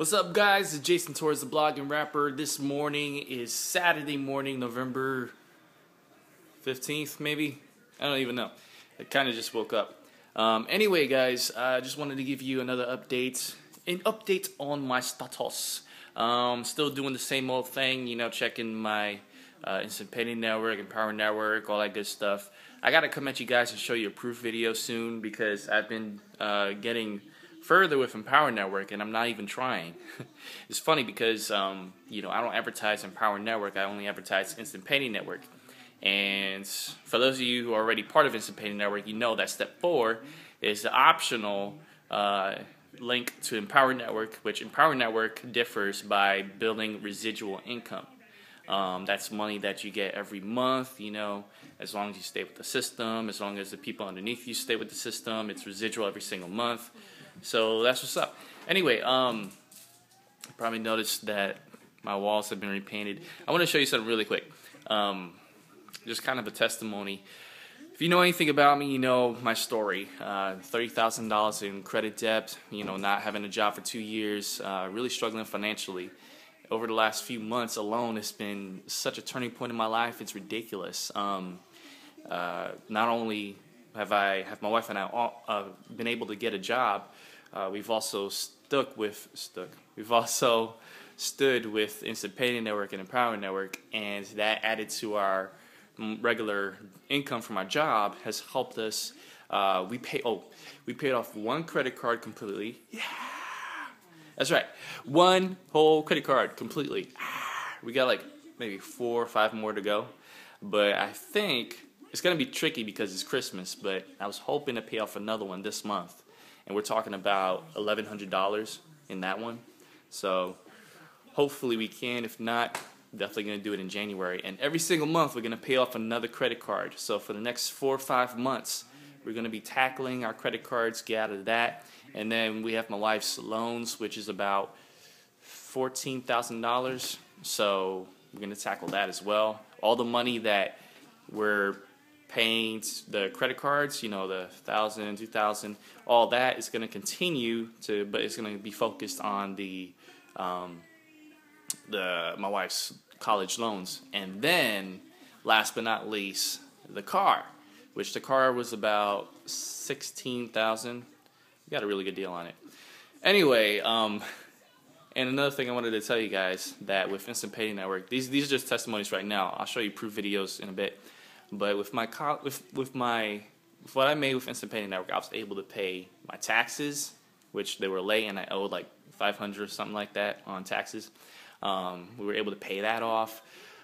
What's up, guys? It's Jason Torres, The Blogging Rapper. This morning is Saturday morning, November 15th, maybe? I don't even know. I kind of just woke up. Anyway, guys, I just wanted to give you another update. An update on my status. Still doing the same old thing, you know, checking my Instant Payday Network, Empower Network, all that good stuff. I got to come at you guys and show you a proof video soon because I've been getting further with Empower Network, and I'm not even trying. It's funny because, you know, I don't advertise Empower Network. I only advertise Instant Payday Network. And for those of you who are already part of Instant Payday Network, you know that step 4 is the optional link to Empower Network, which Empower Network differs by building residual income. That's money that you get every month, you know, as long as you stay with the system, as long as the people underneath you stay with the system. It's residual every single month. So that's what's up. Anyway, you probably noticed that my walls have been repainted. I want to show you something really quick. Just kind of a testimony. If you know anything about me, you know my story. $30,000 in credit debt, you know, not having a job for 2 years, really struggling financially. Over the last few months alone, it's been such a turning point in my life. It's ridiculous. Not only have my wife and I all, been able to get a job, we've also stood with Instant Payday Network and Empower Network, and that added to our regular income from our job has helped us. We paid off one credit card completely. Yeah, that's right, one whole credit card completely. We got like maybe 4 or 5 more to go, but I think it's going to be tricky because it's Christmas, but I was hoping to pay off another one this month. And we're talking about $1,100 in that one. So hopefully we can. If not, definitely going to do it in January. And every single month we're going to pay off another credit card. So for the next 4 or 5 months, we're going to be tackling our credit cards, get out of that. And then we have my wife's loans, which is about $14,000. So we're going to tackle that as well. All the money that we're paying the credit cards, you know, the $1,000, $2,000, all that is going to continue to, but it's going to be focused on my wife's college loans, and then last but not least, the car, which the car was about $16,000. We got a really good deal on it. Anyway, and another thing I wanted to tell you guys that with Instant Payday Network, these are just testimonies right now. I'll show you proof videos in a bit. But with what I made with Instant Payday Network, I was able to pay my taxes, which they were late, and I owed like $500 or something like that on taxes. We were able to pay that off.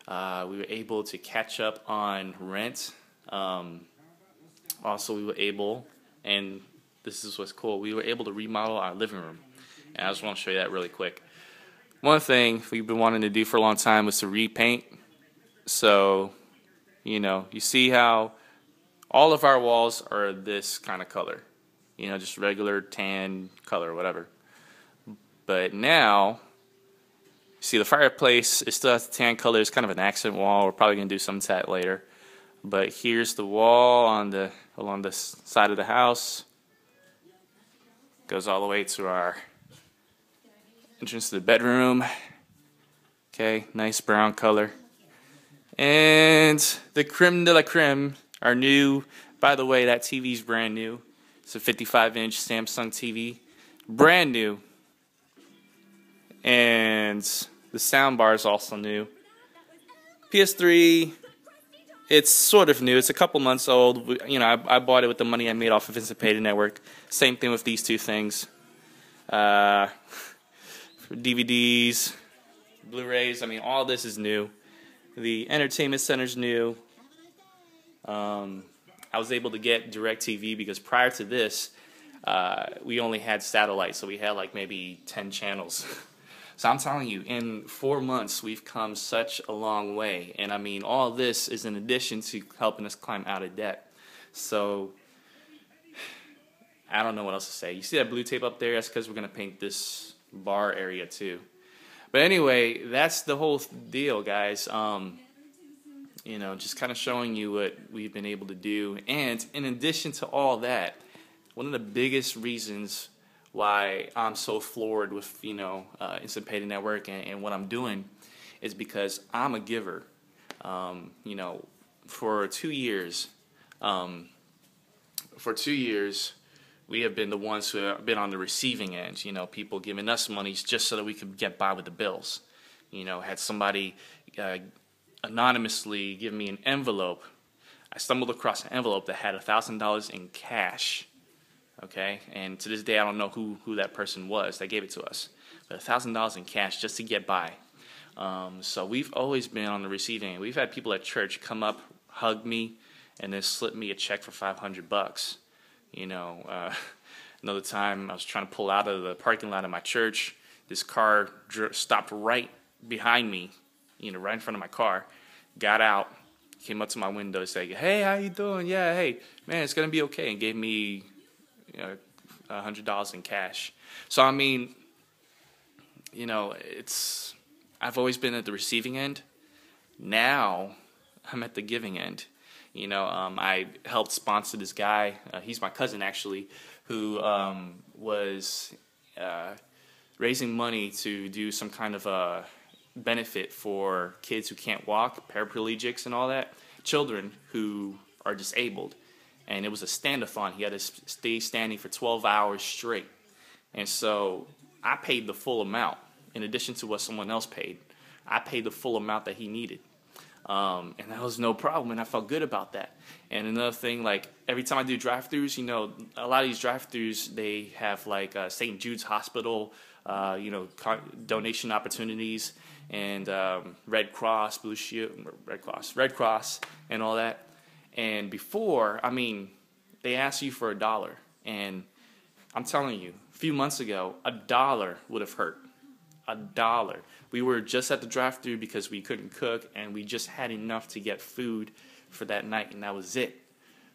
We were able to catch up on rent. Also, we were able, and this is what's cool, we were able to remodel our living room. And I just want to show you that really quick. One thing we've been wanting to do for a long time was to repaint. So, you know, you see how all of our walls are this kind of color. You know, just regular tan color, whatever. But now, see the fireplace, it still has the tan color. It's kind of an accent wall. We're probably going to do some of that later. But here's the wall on the along the side of the house. Goes all the way to our entrance to the bedroom. Okay, nice brown color. And the creme de la creme, our new, by the way, that TV's brand new. It's a 55-inch Samsung TV, brand new. And the soundbar is also new. PS3, it's sort of new. It's a couple months old. You know, I bought it with the money I made off of Instant Payday Network. Same thing with these two things. DVDs, Blu-rays, I mean, all this is new. The entertainment center's new. I was able to get DirecTV because prior to this, we only had satellite, so we had like maybe 10 channels. So I'm telling you, in 4 months, we've come such a long way. And I mean, all this is in addition to helping us climb out of debt. So I don't know what else to say. You see that blue tape up there? That's because we're going to paint this bar area too. But anyway, that's the whole deal, guys. You know, just kind of showing you what we've been able to do. And in addition to all that, one of the biggest reasons why I'm so floored with, you know, Instant Payday Network and what I'm doing is because I'm a giver. You know, for 2 years, we have been the ones who have been on the receiving end. You know, people giving us money just so that we could get by with the bills. You know, had somebody anonymously give me an envelope. I stumbled across an envelope that had $1,000 in cash, okay? And to this day, I don't know who that person was that gave it to us. But $1,000 in cash just to get by. So we've always been on the receiving end. We've had people at church come up, hug me, and then slip me a check for $500. You know, another time I was trying to pull out of the parking lot of my church. This car stopped right behind me, you know, right in front of my car, got out, came up to my window and said, "Hey, how you doing? Yeah, hey, man, it's going to be okay," and gave me, you know, $100 in cash. So, I mean, you know, it's, I've always been at the receiving end. Now, I'm at the giving end. You know, I helped sponsor this guy, he's my cousin actually, who was raising money to do some kind of a benefit for kids who can't walk, paraplegics and all that, children who are disabled. And it was a stand-a-thon. He had to stay standing for 12 hours straight. And so I paid the full amount in addition to what someone else paid. I paid the full amount that he needed. And that was no problem, and I felt good about that. And another thing, like, every time I do drive-thrus, you know, a lot of these drive-thrus, they have, like, St. Jude's Hospital, you know, donation opportunities, and Red Cross, Blue Shield, Red Cross, and all that. And before, I mean, they asked you for $1, and I'm telling you, a few months ago, $1 would have hurt. $1. We were just at the drive-thru because we couldn't cook, and we just had enough to get food for that night, and that was it.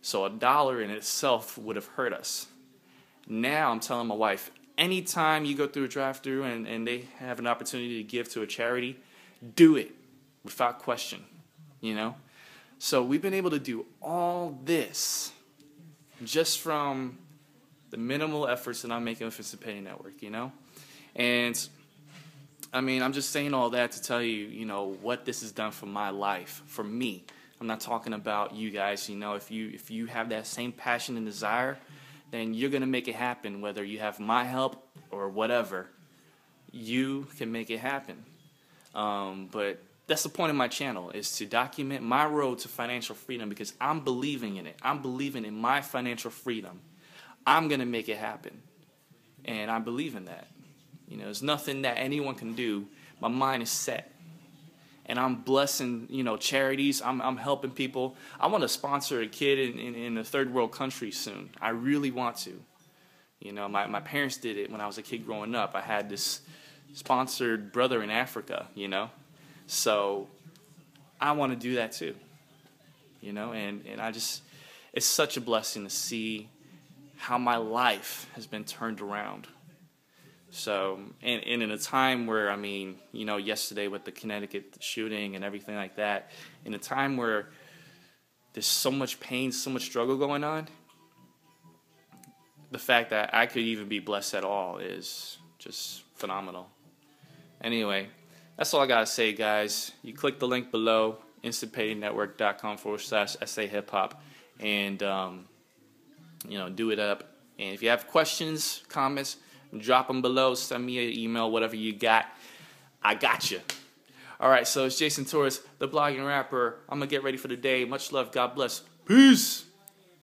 So $1 in itself would have hurt us. Now I'm telling my wife, anytime you go through a drive-thru and they have an opportunity to give to a charity, do it without question, you know? So we've been able to do all this just from the minimal efforts that I'm making with Instant Payday Network, you know? And I mean, I'm just saying all that to tell you, you know, what this has done for my life, for me. I'm not talking about you guys, you know, if you have that same passion and desire, then you're going to make it happen, whether you have my help or whatever. You can make it happen. But that's the point of my channel, is to document my road to financial freedom, because I'm believing in it. I'm believing in my financial freedom. I'm going to make it happen. And I believe in that. You know, there's nothing that anyone can do. My mind is set. And I'm blessing, you know, charities. I'm helping people. I want to sponsor a kid in a third world country soon. I really want to. You know, my parents did it when I was a kid growing up. I had this sponsored brother in Africa, you know. So I want to do that too. You know, and I just, it's such a blessing to see how my life has been turned around. So, and in a time where, I mean, you know, yesterday with the Connecticut shooting and everything like that, in a time where there's so much pain, so much struggle going on, the fact that I could even be blessed at all is just phenomenal. Anyway, that's all I gotta say, guys. You click the link below, instantpaydaynetwork.com/SAHipHop, and, you know, do it up. And if you have questions, comments, drop them below, send me an email, whatever you got. I got you. All right, so it's Jason Torres, the Blogging Rapper. I'm going to get ready for the day. Much love. God bless. Peace.